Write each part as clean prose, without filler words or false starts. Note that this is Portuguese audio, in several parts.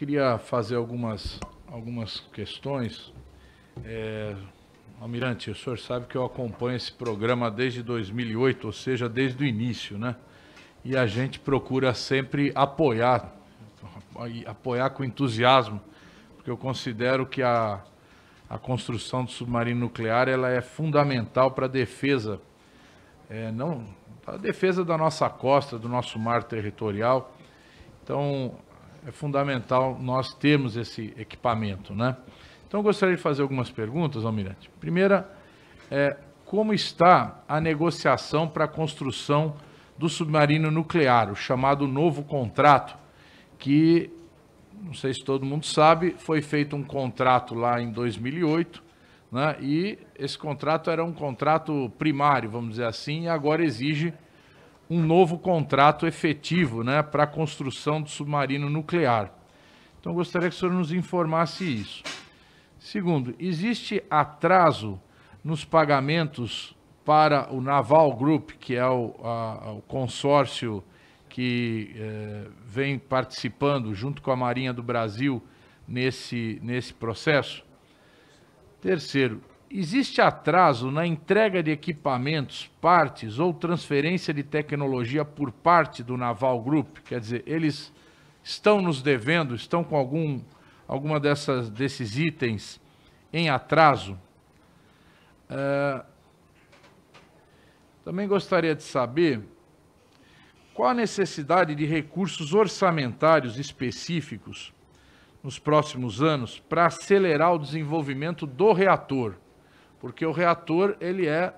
queria fazer algumas questões. Almirante, o senhor sabe que eu acompanho esse programa desde 2008, ou seja, desde o início, né? E a gente procura sempre apoiar com entusiasmo, porque eu considero que a construção do submarino nuclear ela é fundamental para a defesa, a defesa da nossa costa, do nosso mar territorial. Então, é fundamental nós termos esse equipamento, né? Então, eu gostaria de fazer algumas perguntas, Almirante. Primeira, como está a negociação para a construção do submarino nuclear, o chamado novo contrato, que, não sei se todo mundo sabe, foi feito um contrato lá em 2008, né? E esse contrato era um contrato primário, vamos dizer assim, e agora exige um novo contrato efetivo, né, para a construção do submarino nuclear. Então, eu gostaria que o senhor nos informasse isso. Segundo, existe atraso nos pagamentos para o Naval Group, que é o consórcio que vem participando junto com a Marinha do Brasil nesse processo? Terceiro, existe atraso na entrega de equipamentos, partes ou transferência de tecnologia por parte do Naval Group? Quer dizer, eles estão nos devendo, estão com alguma desses itens em atraso. Também gostaria de saber qual a necessidade de recursos orçamentários específicos nos próximos anos para acelerar o desenvolvimento do reator, porque o reator ele é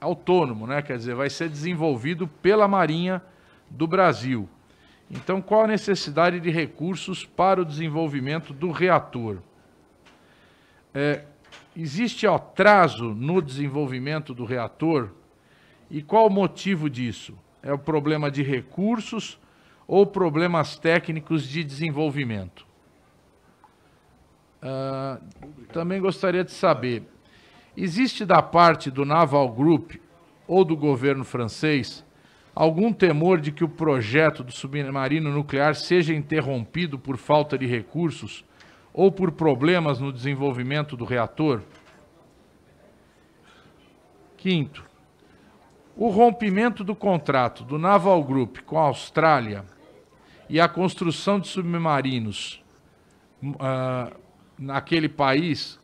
autônomo, né? Quer dizer, vai ser desenvolvido pela Marinha do Brasil. Então, qual a necessidade de recursos para o desenvolvimento do reator? Existe atraso no desenvolvimento do reator? E qual o motivo disso? É o problema de recursos ou problemas técnicos de desenvolvimento? Também gostaria de saber, existe da parte do Naval Group ou do governo francês algum temor de que o projeto do submarino nuclear seja interrompido por falta de recursos ou por problemas no desenvolvimento do reator? Quinto, o rompimento do contrato do Naval Group com a Austrália e a construção de submarinos naquele país,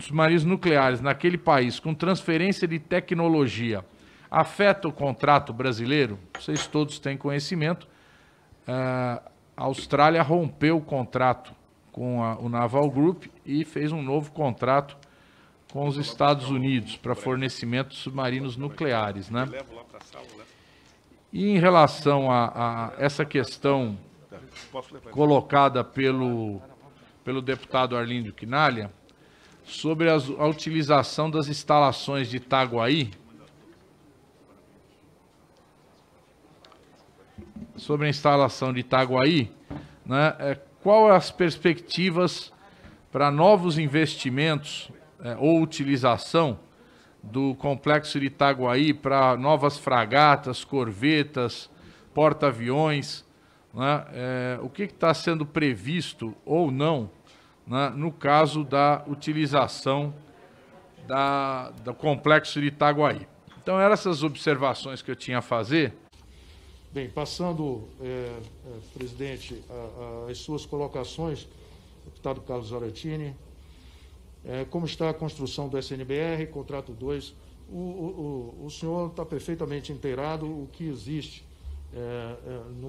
submarinos nucleares naquele país, com transferência de tecnologia, afeta o contrato brasileiro? Vocês todos têm conhecimento. A Austrália rompeu o contrato com o Naval Group e fez um novo contrato com os Estados Unidos para fornecimento de submarinos nucleares, né? E em relação a essa questão colocada pelo deputado Arlindo Quinalha sobre a utilização das instalações de Itaguaí, né, qual as perspectivas para novos investimentos ou utilização do complexo de Itaguaí para novas fragatas, corvetas, porta-aviões, né, o que está sendo previsto ou não, né, no caso da utilização do complexo de Itaguaí? Então, eram essas observações que eu tinha a fazer. Bem, passando, presidente, as suas colocações, deputado Carlos Zarattini, como está a construção do SNBR, contrato 2, o senhor está perfeitamente inteirado o que existe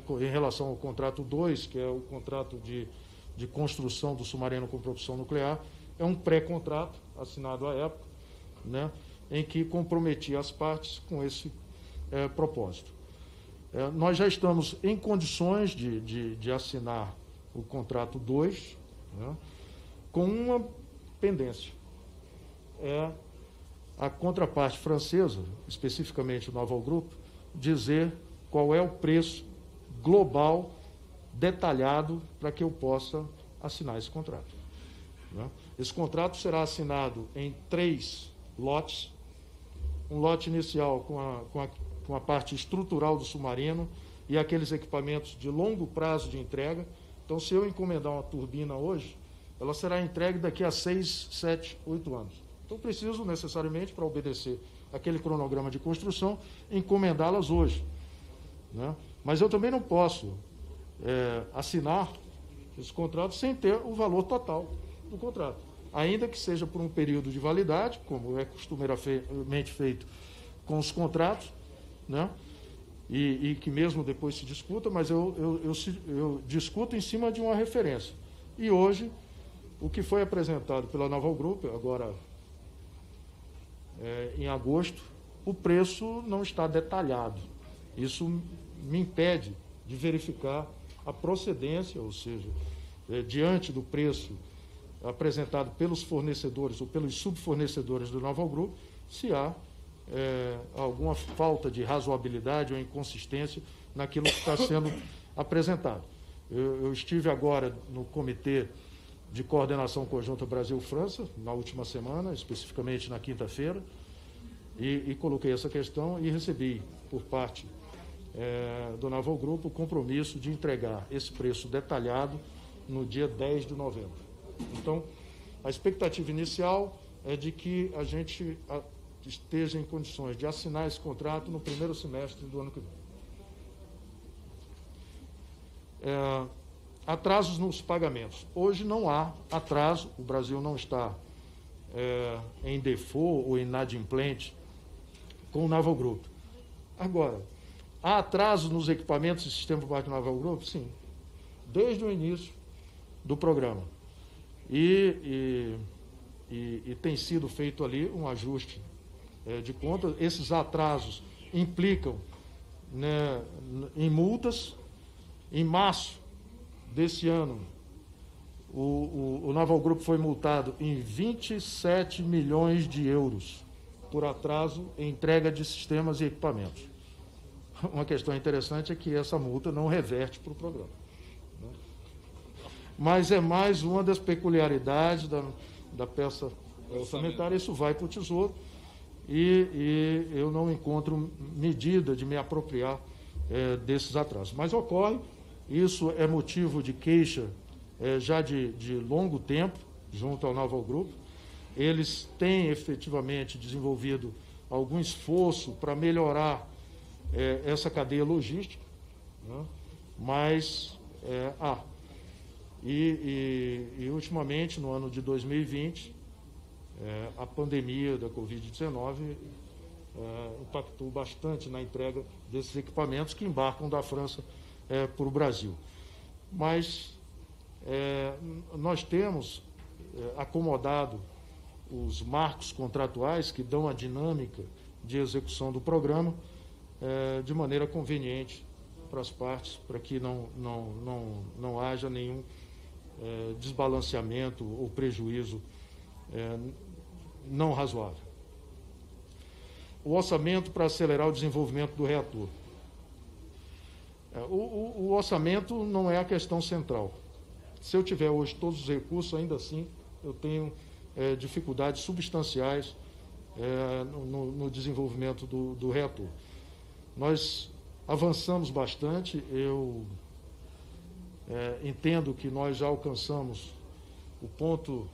em relação ao contrato 2, que é o contrato de construção do submarino com propulsão nuclear. É um pré-contrato assinado à época, né, em que comprometia as partes com esse propósito. Nós já estamos em condições de assinar o contrato 2, né, com uma pendência. A contraparte francesa, especificamente o Naval Group, dizer qual é o preço global detalhado para que eu possa assinar esse contrato, né? Esse contrato será assinado em 3 lotes, um lote inicial com a parte estrutural do submarino e aqueles equipamentos de longo prazo de entrega, Então, se eu encomendar uma turbina hoje, ela será entregue daqui a 6, 7, 8 anos. Então, preciso necessariamente, para obedecer aquele cronograma de construção, encomendá-las hoje, né? Mas eu também não posso assinar esse contrato sem ter o valor total do contrato, ainda que seja por um período de validade, como é costumeiramente feito com os contratos, né? E que mesmo depois se discuta, mas eu discuto em cima de uma referência. E hoje, o que foi apresentado pela Naval Group, agora em agosto, o preço não está detalhado. Isso me impede de verificar a procedência, ou seja, diante do preço apresentado pelos fornecedores ou pelos subfornecedores do Naval Group, se há alguma falta de razoabilidade ou inconsistência naquilo que está sendo apresentado. Eu estive agora no Comitê de Coordenação Conjunta Brasil-França, na última semana, especificamente na quinta-feira, e coloquei essa questão e recebi, por parte do Naval Group, o compromisso de entregar esse preço detalhado no dia 10 de novembro. Então, a expectativa inicial é de que a gente esteja em condições de assinar esse contrato no primeiro semestre do ano que vem. Atrasos nos pagamentos. Hoje não há atraso, o Brasil não está em default ou inadimplente com o Naval Group. Agora, há atraso nos equipamentos e sistema por parte do Naval Group? Sim, desde o início do programa. E tem sido feito ali um ajuste de contas. Esses atrasos implicam, né, em multas. Em março desse ano, o Naval Group foi multado em 27 milhões de euros por atraso em entrega de sistemas e equipamentos. Uma questão interessante é que essa multa não reverte para o programa, né? Mas é mais uma das peculiaridades da peça orçamentária. Isso vai para o Tesouro e eu não encontro medida de me apropriar desses atrasos. Mas ocorre. Isso é motivo de queixa já de longo tempo, junto ao Naval Group. Eles têm efetivamente desenvolvido algum esforço para melhorar essa cadeia logística, né? Mas há. E ultimamente, no ano de 2020, a pandemia da Covid-19 impactou bastante na entrega desses equipamentos que embarcam da França para o Brasil. Mas nós temos acomodado os marcos contratuais que dão a dinâmica de execução do programa de maneira conveniente para as partes, para que não haja nenhum desbalanceamento ou prejuízo não razoável. O orçamento para acelerar o desenvolvimento do reator. O orçamento não é a questão central. Se eu tiver hoje todos os recursos, ainda assim eu tenho dificuldades substanciais no desenvolvimento do reator. Nós avançamos bastante. Eu entendo que nós já alcançamos o ponto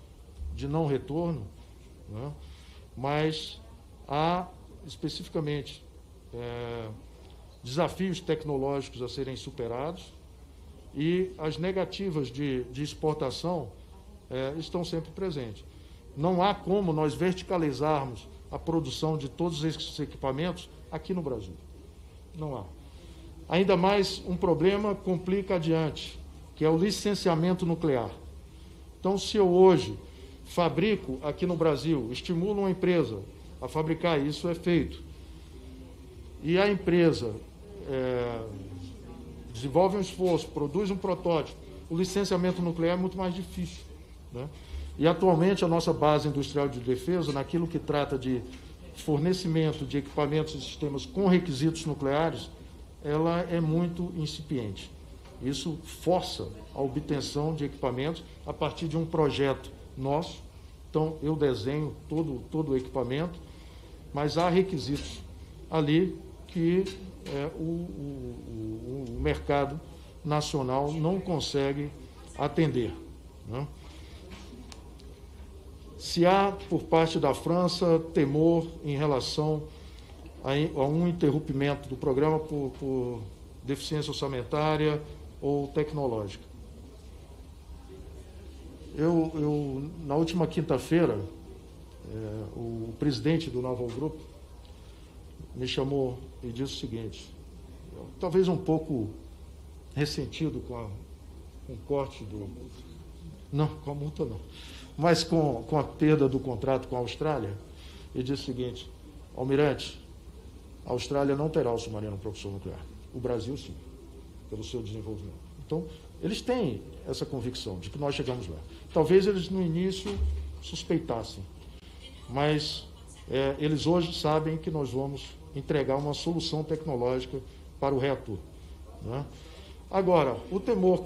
de não retorno, né? Mas há especificamente desafios tecnológicos a serem superados e as negativas de exportação estão sempre presentes. Não há como nós verticalizarmos a produção de todos esses equipamentos aqui no Brasil. Não há. Ainda mais um problema complica adiante, que é o licenciamento nuclear. Então, se eu hoje fabrico aqui no Brasil, estimulo uma empresa a fabricar, isso é feito, e a empresa desenvolve um esforço, produz um protótipo, o licenciamento nuclear é muito mais difícil, né? E atualmente a nossa base industrial de defesa, naquilo que trata de fornecimento de equipamentos e sistemas com requisitos nucleares, ela é muito incipiente. Isso força a obtenção de equipamentos a partir de um projeto nosso. Então, eu desenho todo o equipamento, mas há requisitos ali que o mercado nacional não consegue atender, né? Se há, por parte da França, temor em relação a um interrompimento do programa por deficiência orçamentária ou tecnológica. Na última quinta-feira, o presidente do Naval Group me chamou e disse o seguinte, talvez um pouco ressentido com o corte do... Não, com a multa não. Mas com a perda do contrato com a Austrália, ele disse o seguinte, Almirante, a Austrália não terá o submarino propulsor nuclear. O Brasil, sim, pelo seu desenvolvimento. Então, eles têm essa convicção de que nós chegamos lá. Talvez eles, no início, suspeitassem, mas eles hoje sabem que nós vamos entregar uma solução tecnológica para o reator, né? Agora, o temor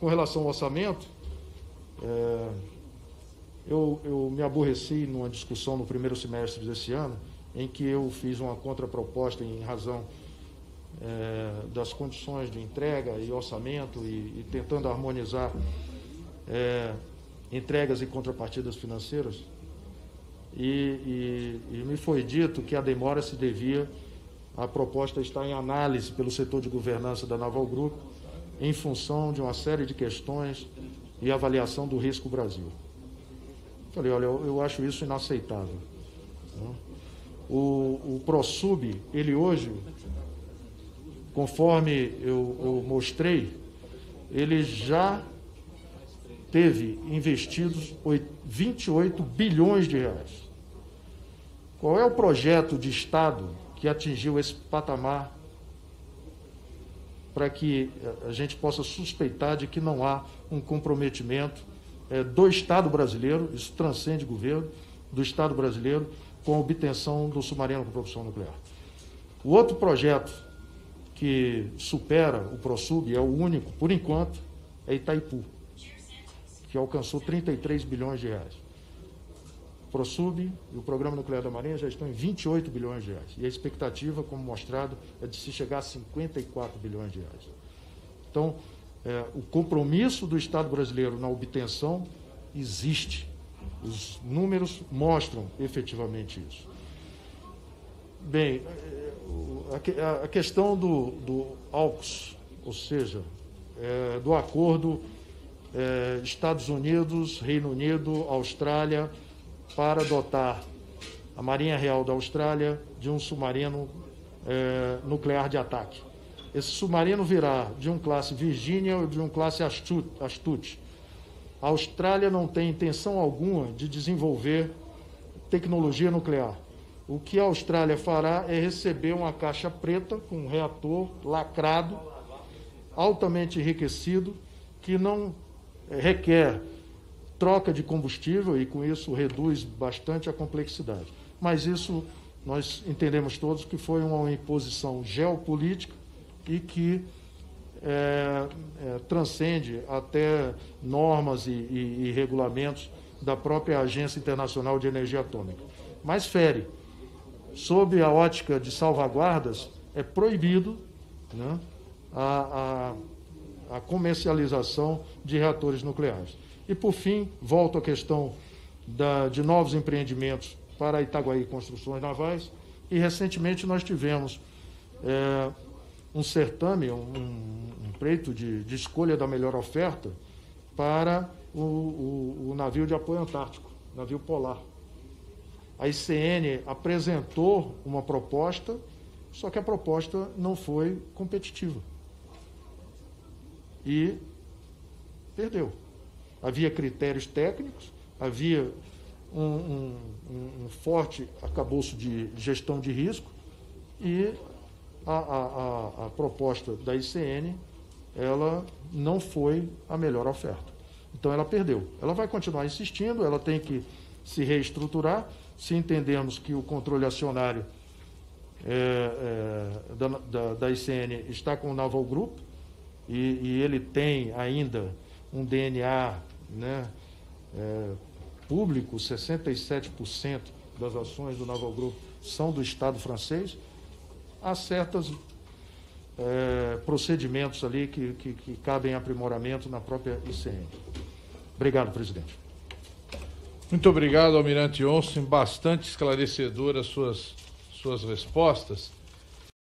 com relação ao orçamento, eu me aborreci numa discussão no primeiro semestre desse ano, em que eu fiz uma contraproposta em razão das condições de entrega e orçamento e tentando harmonizar entregas e contrapartidas financeiras. E me foi dito que a demora se devia à proposta estar em análise pelo setor de governança da Naval Group em função de uma série de questões e avaliação do risco Brasil. Falei, olha, eu acho isso inaceitável. O PROSUB, ele hoje, conforme eu mostrei, ele já teve investidos 28 bilhões de reais. Qual é o projeto de Estado que atingiu esse patamar para que a gente possa suspeitar de que não há um comprometimento do Estado brasileiro, isso transcende governo, do Estado brasileiro com a obtenção do submarino com propulsão nuclear? O outro projeto que supera o PROSUB, é o único, por enquanto, é Itaipu, que alcançou 33 bilhões de reais. O PROSUB e o Programa Nuclear da Marinha já estão em 28 bilhões de reais. E a expectativa, como mostrado, é de se chegar a 54 bilhões de reais. Então, o compromisso do Estado brasileiro na obtenção existe. Os números mostram efetivamente isso. Bem, a questão do AUKUS, ou seja, do acordo... Estados Unidos, Reino Unido, Austrália, para dotar a Marinha Real da Austrália de um submarino nuclear de ataque. Esse submarino virá de um classe Virginia ou de um classe Astute. A Austrália não tem intenção alguma de desenvolver tecnologia nuclear. O que a Austrália fará é receber uma caixa preta com um reator lacrado, altamente enriquecido, que não requer troca de combustível e, com isso, reduz bastante a complexidade. Mas isso nós entendemos todos que foi uma imposição geopolítica e que transcende até normas e regulamentos da própria Agência Internacional de Energia Atômica. Mas fere. Sob a ótica de salvaguardas, é proibido, né, a comercialização de reatores nucleares. E, por fim, volto à questão de novos empreendimentos para Itaguaí Construções Navais, e recentemente nós tivemos um certame, um pleito de escolha da melhor oferta para o navio de apoio antártico, navio polar. A ICN apresentou uma proposta, só que a proposta não foi competitiva. E perdeu. Havia critérios técnicos, havia um forte arcabouço de gestão de risco e a proposta da ICN, ela não foi a melhor oferta. Então ela perdeu. Ela vai continuar insistindo, ela tem que se reestruturar, se entendermos que o controle acionário da ICN está com o Naval Group, e ele tem ainda um DNA, né, público, 67% das ações do Naval Group são do Estado francês, há certas procedimentos ali que cabem aprimoramento na própria ICN. Obrigado, presidente. Muito obrigado, Almirante Onsen. Bastante esclarecedoras suas respostas.